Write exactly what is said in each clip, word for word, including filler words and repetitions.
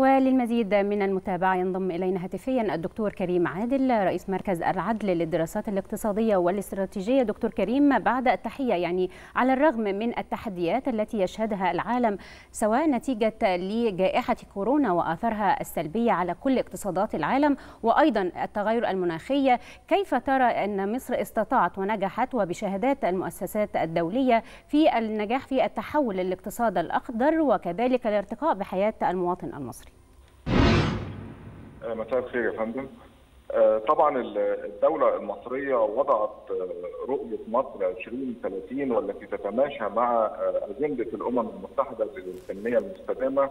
وللمزيد من المتابعة ينضم إلينا هاتفيا الدكتور كريم عادل رئيس مركز العدل للدراسات الاقتصادية والاستراتيجية. دكتور كريم، بعد التحية، يعني على الرغم من التحديات التي يشهدها العالم سواء نتيجة لجائحة كورونا وآثارها السلبية على كل اقتصادات العالم وأيضا التغير المناخي، كيف ترى أن مصر استطاعت ونجحت وبشهادات المؤسسات الدولية في النجاح في التحول للاقتصاد الأخضر وكذلك الارتقاء بحياة المواطن المصري؟ مساء الخير يا فندم. طبعا الدولة المصرية وضعت رؤية مصر ألفين وثلاثين والتي تتماشى مع أجندة الأمم المتحدة للتنمية المستدامة،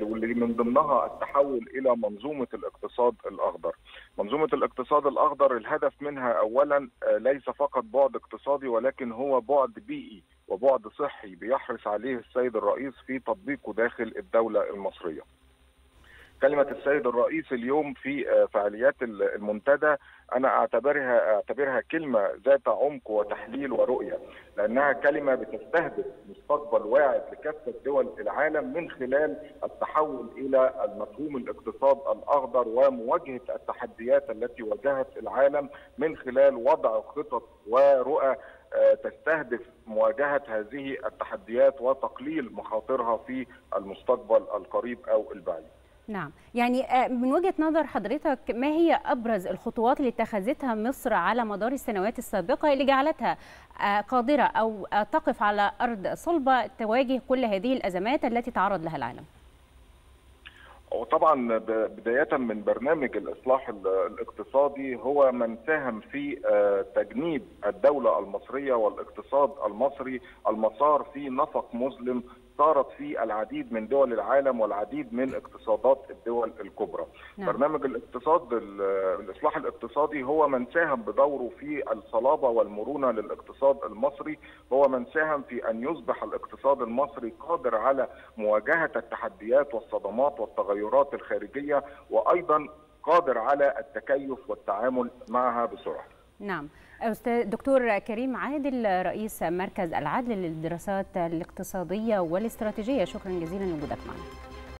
واللي من ضمنها التحول إلى منظومة الاقتصاد الأخضر. منظومة الاقتصاد الأخضر الهدف منها أولا ليس فقط بعد اقتصادي، ولكن هو بعد بيئي وبعد صحي بيحرص عليه السيد الرئيس في تطبيقه داخل الدولة المصرية. كلمة السيد الرئيس اليوم في فعاليات المنتدى أنا أعتبرها أعتبرها كلمة ذات عمق وتحليل ورؤية، لأنها كلمة بتستهدف مستقبل واعد لكافة دول العالم من خلال التحول إلى مفهوم الاقتصاد الأخضر ومواجهة التحديات التي واجهت العالم من خلال وضع خطط ورؤى تستهدف مواجهة هذه التحديات وتقليل مخاطرها في المستقبل القريب أو البعيد. نعم، يعني من وجهة نظر حضرتك ما هي أبرز الخطوات اللي اتخذتها مصر على مدار السنوات السابقة اللي جعلتها قادرة أو تقف على أرض صلبة تواجه كل هذه الأزمات التي تعرض لها العالم؟ وطبعا بداية من برنامج الإصلاح الاقتصادي هو من ساهم في تجنيب الدولة المصرية والاقتصاد المصري المسار في نفق مظلم صارت في العديد من دول العالم والعديد من اقتصادات الدول الكبرى. نعم. برنامج الاقتصاد الاصلاح الاقتصادي هو من ساهم بدوره في الصلابه والمرونه للاقتصاد المصري، هو من ساهم في ان يصبح الاقتصاد المصري قادر على مواجهه التحديات والصدمات والتغيرات الخارجيه، وايضا قادر على التكيف والتعامل معها بسرعه. نعم. أستاذ دكتور كريم عادل رئيس مركز العدل للدراسات الاقتصادية والاستراتيجية، شكرا جزيلا لوجودك معنا.